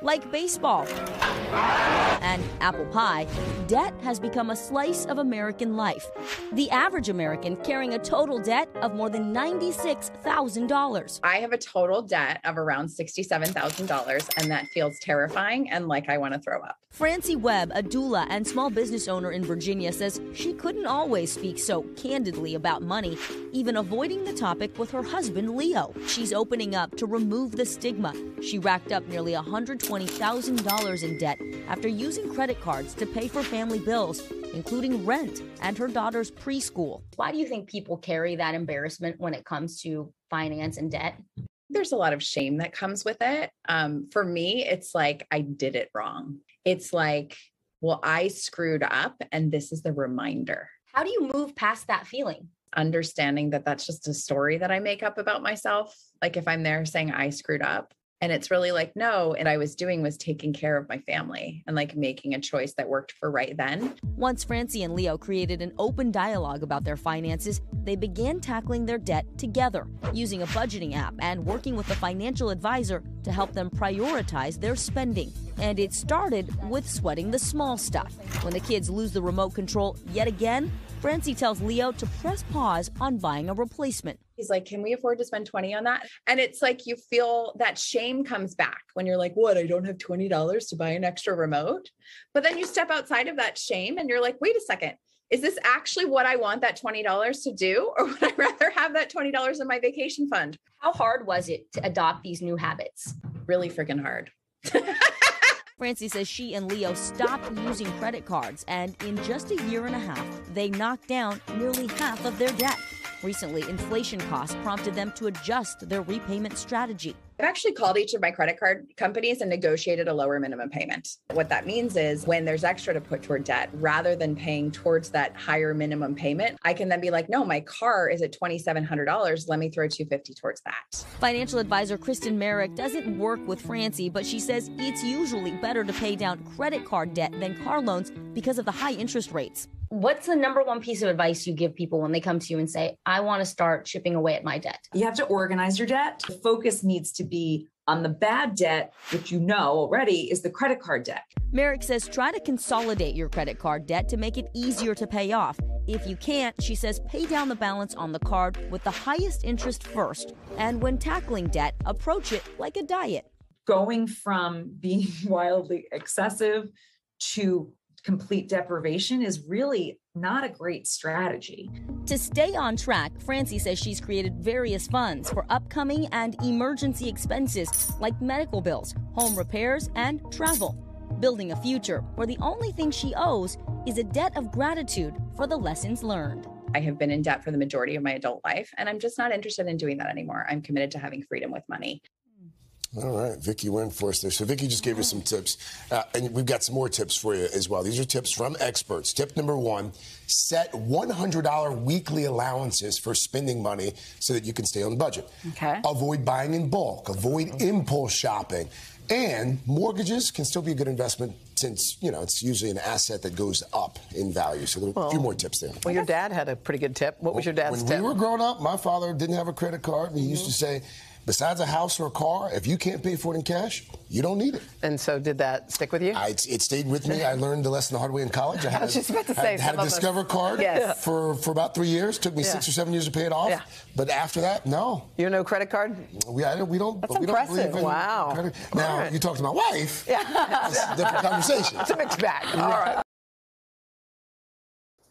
Like baseball and apple pie, debt has become a slice of American life. The average American carrying a total debt of more than $96,000. I have a total debt of around $67,000, and that feels terrifying and like I want to throw up. Francie Webb, a doula and small business owner in Virginia, says she couldn't always speak so candidly about money, even avoiding the topic with her husband, Leo. She's opening up to remove the stigma. She racked up nearly $120,000 in debt after using credit cards to pay for family bills, including rent and her daughter's preschool. Why do you think people carry that embarrassment when it comes to finance and debt? There's a lot of shame that comes with it. For me, it's like, I did it wrong. It's like, well, I screwed up and this is the reminder. How do you move past that feeling? Understanding that that's just a story that I make up about myself. Like if I'm there saying I screwed up, and it's really like, no, and I was doing was taking care of my family and like making a choice that worked for right then. Once Francie and Leo created an open dialogue about their finances, they began tackling their debt together, using a budgeting app and working with a financial advisor to help them prioritize their spending. And it started with sweating the small stuff. When the kids lose the remote control yet again, Francie tells Leo to press pause on buying a replacement. He's like, can we afford to spend 20 on that? And it's like, you feel that shame comes back when you're like, what, I don't have $20 to buy an extra remote? But then you step outside of that shame and you're like, wait a second, is this actually what I want that $20 to do? Or would I rather have that $20 in my vacation fund? How hard was it to adopt these new habits? Really freaking hard. Francie says she and Leo stopped using credit cards, and in just a year and a half, they knocked down nearly half of their debt. Recently, inflation costs prompted them to adjust their repayment strategy. I've actually called each of my credit card companies and negotiated a lower minimum payment. What that means is when there's extra to put toward debt, rather than paying towards that higher minimum payment, I can then be like, no, my car is at $2,700. Let me throw $250 towards that. Financial advisor Kristen Merrick doesn't work with Francie, but she says it's usually better to pay down credit card debt than car loans because of the high interest rates. What's the number one piece of advice you give people when they come to you and say, I want to start chipping away at my debt? You have to organize your debt. The focus needs to be on the bad debt, which you know already is the credit card debt. Merrick says try to consolidate your credit card debt to make it easier to pay off. If you can't, she says pay down the balance on the card with the highest interest first. And when tackling debt, approach it like a diet. Going from being wildly excessive to complete deprivation is really not a great strategy. To stay on track, Francie says she's created various funds for upcoming and emergency expenses like medical bills, home repairs, and travel, building a future where the only thing she owes is a debt of gratitude for the lessons learned. I have been in debt for the majority of my adult life, and I'm just not interested in doing that anymore. I'm committed to having freedom with money. All right, Vicky Nguyen for us there. So Vicky just gave us some tips, and we've got some more tips for you as well. These are tips from experts. Tip number one, set $100 weekly allowances for spending money so that you can stay on budget. Okay. Avoid buying in bulk. Avoid impulse shopping. And mortgages can still be a good investment since, you know, it's usually an asset that goes up in value. So there are a few more tips there. Well, your dad had a pretty good tip. What was your dad's tip? When we were growing up, my father didn't have a credit card. He used to say, besides a house or a car, if you can't pay for it in cash, you don't need it. And so did that stick with you? It stayed with me. I learned the lesson the hard way in college. I was just about to say, had a Discover card for about 3 years. Took me 6 or 7 years to pay it off. Yeah. But after that, no. You're no credit card? We don't. That's impressive. Don't wow. Credit. Now, right. You talk to my wife. Yeah. That's a different conversation. It's a mixed bag. All right.